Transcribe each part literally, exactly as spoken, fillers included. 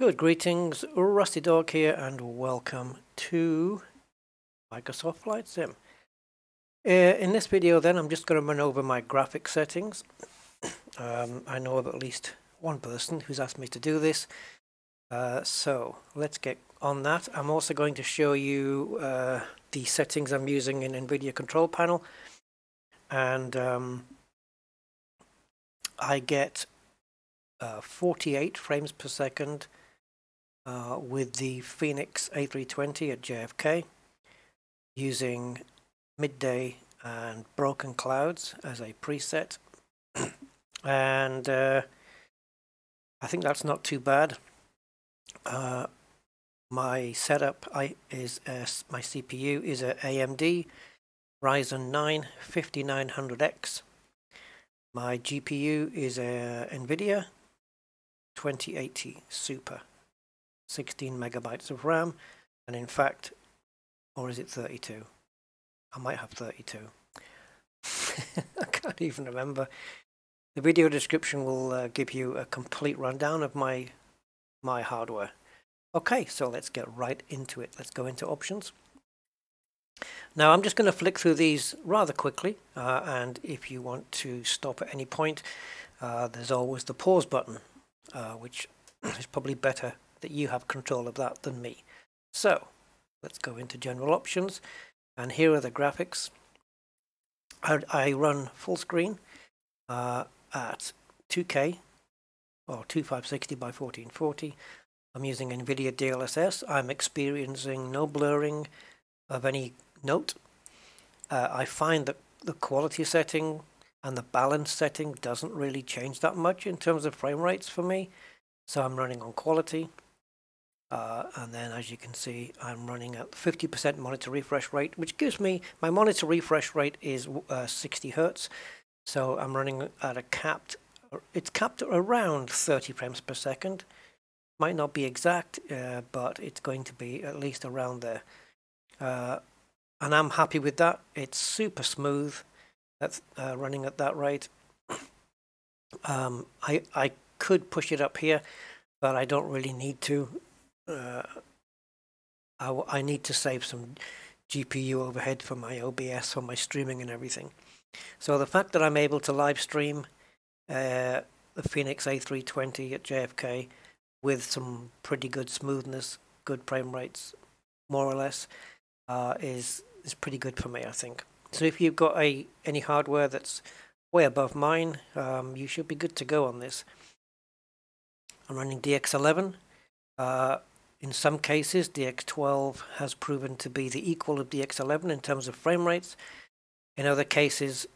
Good greetings, Rusty Dog here, and welcome to Microsoft Flight Sim. Uh, in this video then I'm just going to run over my graphics settings. um, I know of at least one person who's asked me to do this, uh, so let's get on that. I'm also going to show you uh, the settings I'm using in Nvidia Control Panel, and um, I get uh, forty-eight frames per second Uh, with the Phoenix A three twenty at J F K, using midday and broken clouds as a preset. and uh, I think that's not too bad. Uh, my setup I, is uh, my C P U is an A M D Ryzen nine fifty-nine hundred X. My G P U is a Nvidia twenty eighty Super. sixteen megabytes of RAM, and in fact, or is it thirty-two? I might have thirty-two. I can't even remember. The video description will uh, give you a complete rundown of my my hardware. Okay, so let's get right into it. Let's go into options. Now I'm just going to flick through these rather quickly, uh, and if you want to stop at any point, uh, there's always the pause button, uh, which is probably better that you have control of that than me. So let's go into general options, and here are the graphics. I, I run full screen uh, at two K or twenty-five sixty by fourteen forty. I'm using NVIDIA D L S S. I'm experiencing no blurring of any note. Uh, I find that the quality setting and the balance setting doesn't really change that much in terms of frame rates for me. So I'm running on quality. Uh, and then, as you can see, I'm running at fifty percent monitor refresh rate, which gives me, my monitor refresh rate is uh, sixty hertz, so I'm running at a capped, it's capped at around thirty frames per second. Might not be exact, uh, but it's going to be at least around there, uh, and I'm happy with that. It's super smooth at, uh, running at that rate. um, I, I could push it up here, but I don't really need to. Uh, I, w I need to save some G P U overhead for my O B S, for my streaming and everything. So the fact that I'm able to live stream uh, the Phoenix A three twenty at J F K with some pretty good smoothness, good frame rates, more or less, uh, is is pretty good for me, I think. So if you've got a any hardware that's way above mine, um, you should be good to go on this. I'm running D X eleven. Uh, In some cases, D X twelve has proven to be the equal of D X eleven in terms of frame rates. In other cases,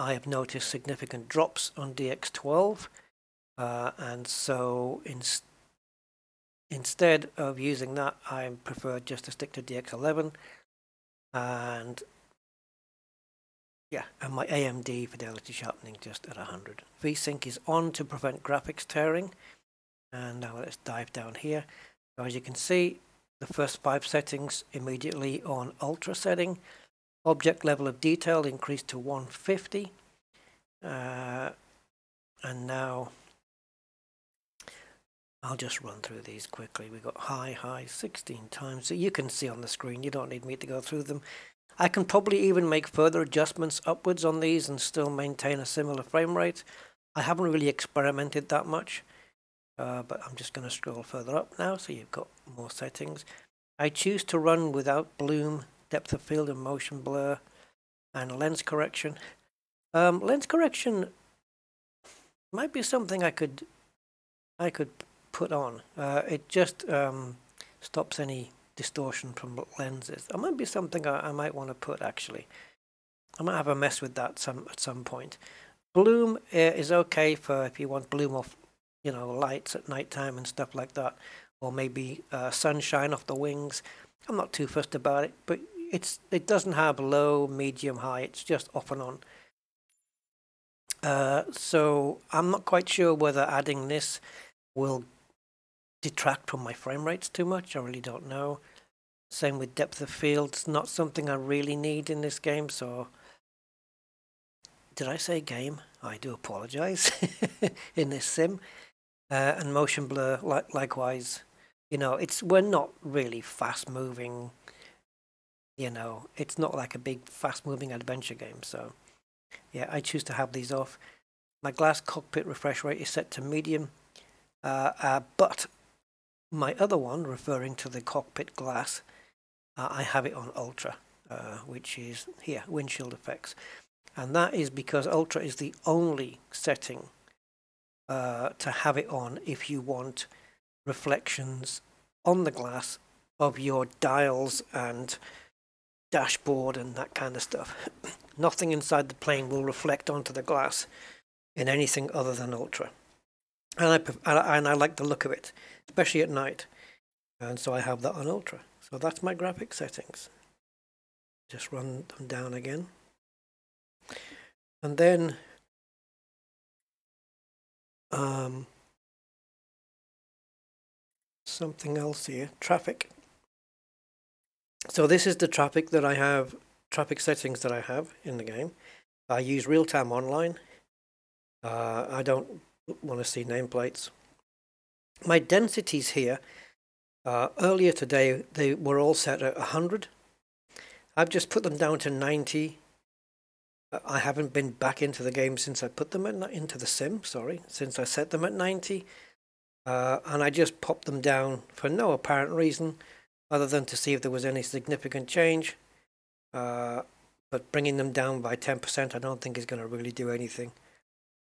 I have noticed significant drops on D X twelve, uh, and so in instead of using that, I prefer just to stick to D X eleven, and yeah, and my A M D fidelity sharpening just at one hundred. VSync is on to prevent graphics tearing, and now let's dive down here. So as you can see, the first five settings immediately on ultra setting. Object level of detail increased to one fifty. Uh, and now I'll just run through these quickly. We've got high, high sixteen times. So you can see on the screen, you don't need me to go through them. I can probably even make further adjustments upwards on these and still maintain a similar frame rate. I haven't really experimented that much. Uh, but I'm just going to scroll further up now, so you've got more settings. I choose to run without bloom, depth of field and motion blur, and lens correction. Um, lens correction might be something I could I could put on. Uh, it just um, stops any distortion from lenses. That might be something I, I might want to put, actually. I might have a mess with that some at some point. Bloom uh, is okay for if you want bloom off, you know, lights at night time and stuff like that, or maybe uh, sunshine off the wings. I'm not too fussed about it, but it's it doesn't have low, medium, high. It's just off and on. Uh, so I'm not quite sure whether adding this will detract from my frame rates too much. I really don't know. Same with depth of field. It's not something I really need in this game. So did I say game? I do apologize in this sim. uh, and motion blur li likewise. You know, it's we're not really fast moving. You know, it's not like a big fast moving adventure game. So yeah, I choose to have these off. My glass cockpit refresh rate is set to medium, uh, uh, but my other one, referring to the cockpit glass, uh, I have it on ultra, uh, which is here, windshield effects. And that is because ultra is the only setting uh, to have it on if you want reflections on the glass of your dials and dashboard and that kind of stuff. Nothing inside the plane will reflect onto the glass in anything other than ultra. And I, pref and I like the look of it, especially at night. And so I have that on ultra. So that's my graphic settings. Just run them down again. And then um, something else here, traffic. So this is the traffic that I have, traffic settings that I have in the game. I use real-time online. Uh, I don't want to see nameplates. My densities here, uh, earlier today, they were all set at one hundred. I've just put them down to ninety. I haven't been back into the game since I put them at, into the sim, sorry, since I set them at ninety. Uh, and I just popped them down for no apparent reason, other than to see if there was any significant change. Uh, but bringing them down by ten percent I don't think is going to really do anything.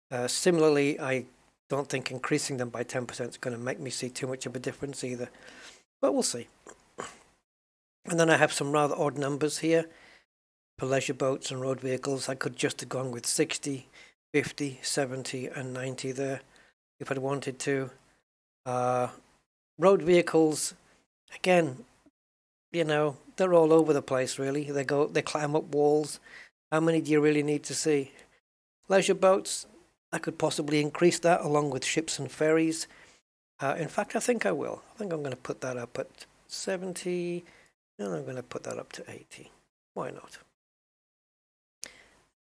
Uh, similarly, I don't think increasing them by ten percent is going to make me see too much of a difference either. But we'll see. And then I have some rather odd numbers here. For leisure boats and road vehicles, I could just have gone with sixty, fifty, seventy and ninety there if I'd wanted to. Uh, road vehicles, again, you know, they're all over the place really. They go, they climb up walls. How many do you really need to see? Leisure boats, I could possibly increase that along with ships and ferries. Uh, in fact, I think I will. I think I'm going to put that up at seventy and I'm going to put that up to eighty. Why not?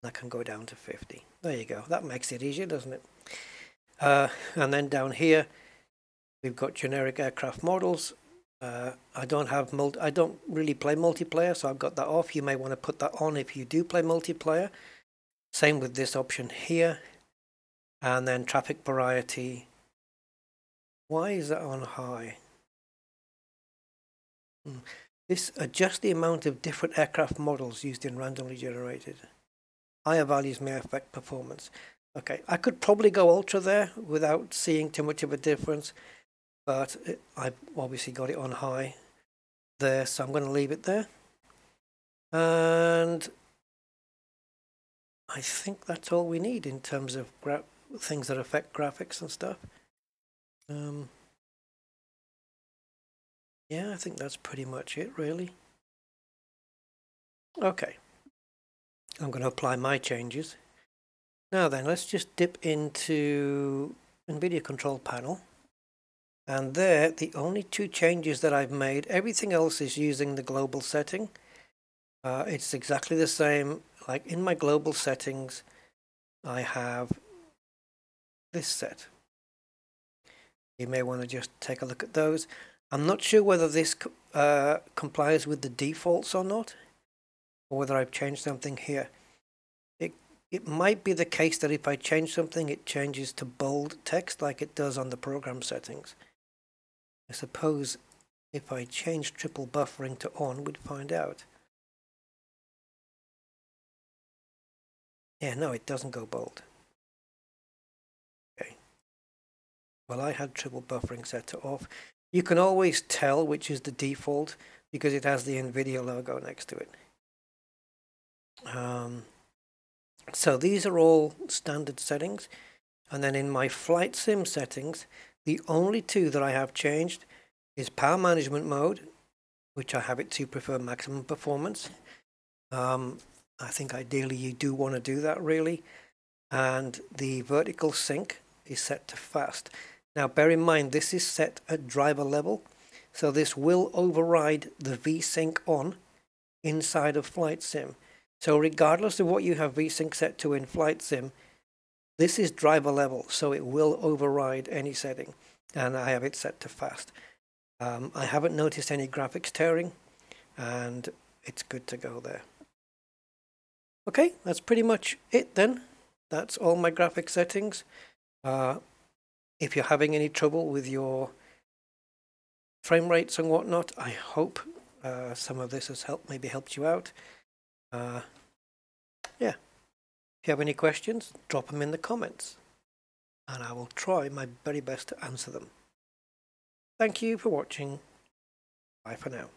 I can go down to fifty. There you go. That makes it easier, doesn't it? Uh, and then down here, we've got generic aircraft models. Uh, I don't have multi. I don't really play multiplayer, so I've got that off. You may want to put that on if you do play multiplayer. Same with this option here. And then traffic variety. Why is that on high? Hmm. This adjusts the amount of different aircraft models used in randomly generated. Higher values may affect performance. Okay, I could probably go ultra there without seeing too much of a difference, but it, I've obviously got it on high there, so I'm going to leave it there. And I think that's all we need in terms of gra things that affect graphics and stuff. Um, yeah, I think that's pretty much it, really. Okay. I'm going to apply my changes. Now then, let's just dip into NVIDIA Control Panel. And there, the only two changes that I've made, everything else is using the global setting. Uh, it's exactly the same. Like in my global settings, I have this set. You may want to just take a look at those. I'm not sure whether this uh, complies with the defaults or not, or whether I've changed something here. It, it might be the case that if I change something, it changes to bold text like it does on the program settings. I suppose if I change triple buffering to on, we'd find out. Yeah, no, it doesn't go bold. Okay. Well, I had triple buffering set to off. You can always tell which is the default because it has the NVIDIA logo next to it. Um, so these are all standard settings, and then in my flight sim settings, the only two that I have changed is power management mode, which I have it to prefer maximum performance. Um, I think ideally you do want to do that really, and the vertical sync is set to fast. Now bear in mind this is set at driver level, so this will override the V sync on inside of flight sim. So regardless of what you have V sync set to in Flight Sim, This is driver level, so it will override any setting, and I have it set to fast. Um, I haven't noticed any graphics tearing, and it's good to go there. Okay, that's pretty much it then. That's all my graphics settings. Uh, if you're having any trouble with your frame rates and whatnot, I hope uh, some of this has helped, maybe helped you out. Uh, yeah. If you have any questions, drop them in the comments, and I will try my very best to answer them. Thank you for watching. Bye for now.